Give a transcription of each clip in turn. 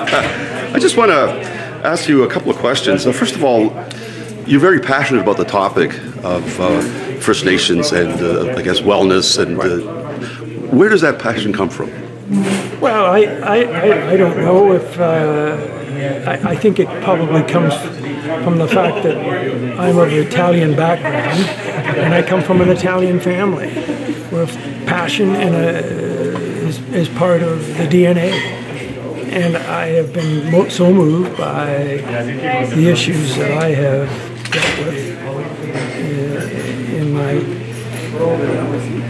I just want to ask you a couple of questions. First of all, you're very passionate about the topic of First Nations and, I guess, wellness. And where does that passion come from? Well, I don't know if I think it probably comes from the fact that I'm of Italian background and I come from an Italian family where passion and is part of the DNA. And I have been so moved by the issues that I have dealt with in my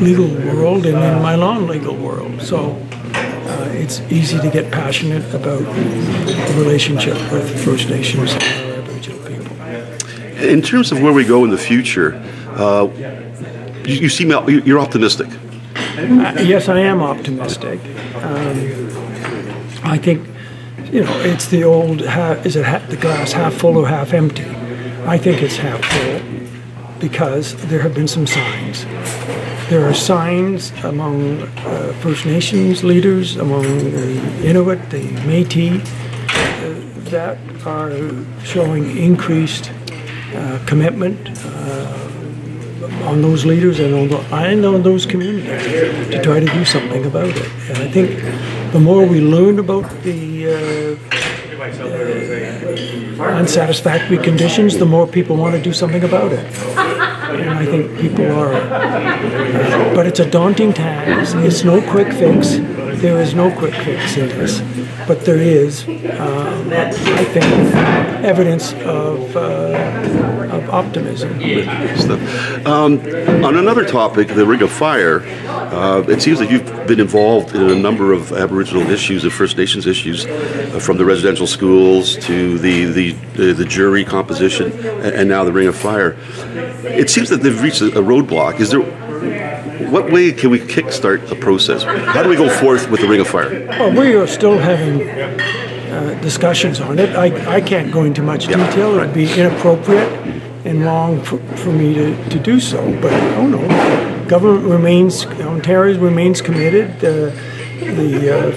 legal world and in my non-legal world. So it's easy to get passionate about the relationship with First Nations and Aboriginal people. In terms of where we go in the future, you seem you're optimistic. Yes, I am optimistic. I think, you know, it's the old, is it the glass half full or half empty? I think it's half full because there have been some signs. There are signs among First Nations leaders, among the Inuit, the Métis, that are showing increased commitment on those leaders and on those communities to try to do something about it. And I think the more we learn about the unsatisfactory conditions, the more people want to do something about it. And I think people are. But it's a daunting task. It's no quick fix. There is no quick fix in this. But there is, I think, evidence of optimism. On another topic, the Ring of Fire, it seems that you've been involved in a number of Aboriginal issues, the First Nations issues, from the residential schools to the jury composition, and now the Ring of Fire. It seems that they've reached a roadblock. Is there? What way can we kickstart the process? How do we go forth with the Ring of Fire? Well, we are still having discussions on it. I can't go into much detail. It would be inappropriate and wrong for me to do so. But oh no, government remains, Ontario remains committed. The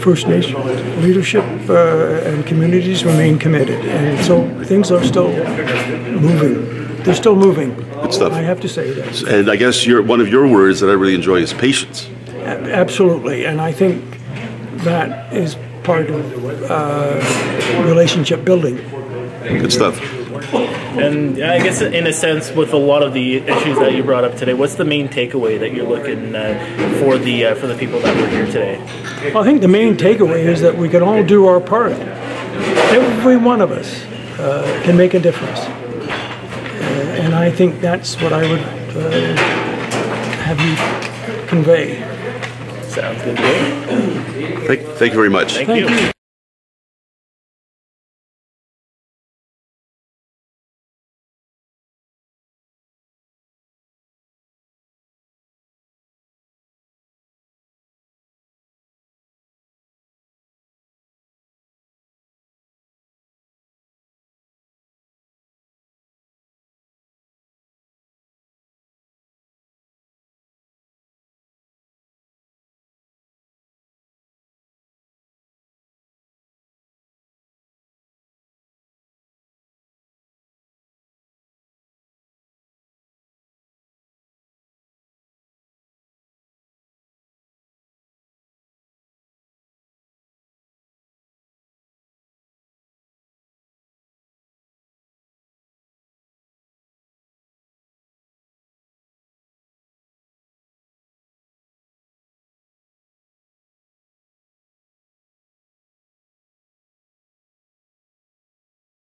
First Nation leadership and communities remain committed. And so things are still moving. They're still moving. Good stuff. I have to say that. And I guess one of your words that I really enjoy is patience. Absolutely. And I think that is part of relationship building. Good stuff. And I guess in a sense, with a lot of the issues that you brought up today, what's the main takeaway that you're looking for the people that were here today? Well, I think the main takeaway is that we can all do our part. Every one of us can make a difference. And I think that's what I would have you convey. Sounds good. Thank you very much. Thank you.